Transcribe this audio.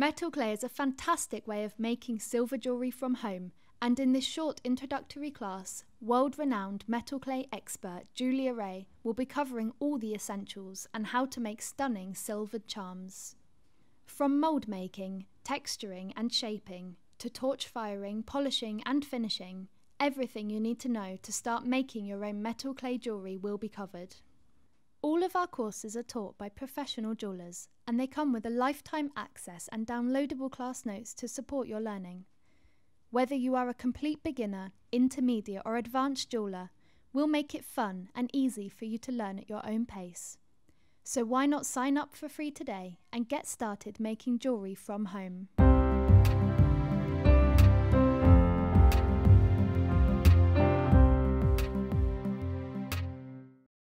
Metal clay is a fantastic way of making silver jewellery from home, and in this short introductory class, world-renowned metal clay expert Julia Rai will be covering all the essentials and how to make stunning silvered charms. From mould making, texturing and shaping, to torch firing, polishing and finishing, everything you need to know to start making your own metal clay jewellery will be covered. All of our courses are taught by professional jewellers, and they come with a lifetime access and downloadable class notes to support your learning. Whether you are a complete beginner, intermediate or advanced jeweller, we'll make it fun and easy for you to learn at your own pace. So why not sign up for free today and get started making jewellery from home?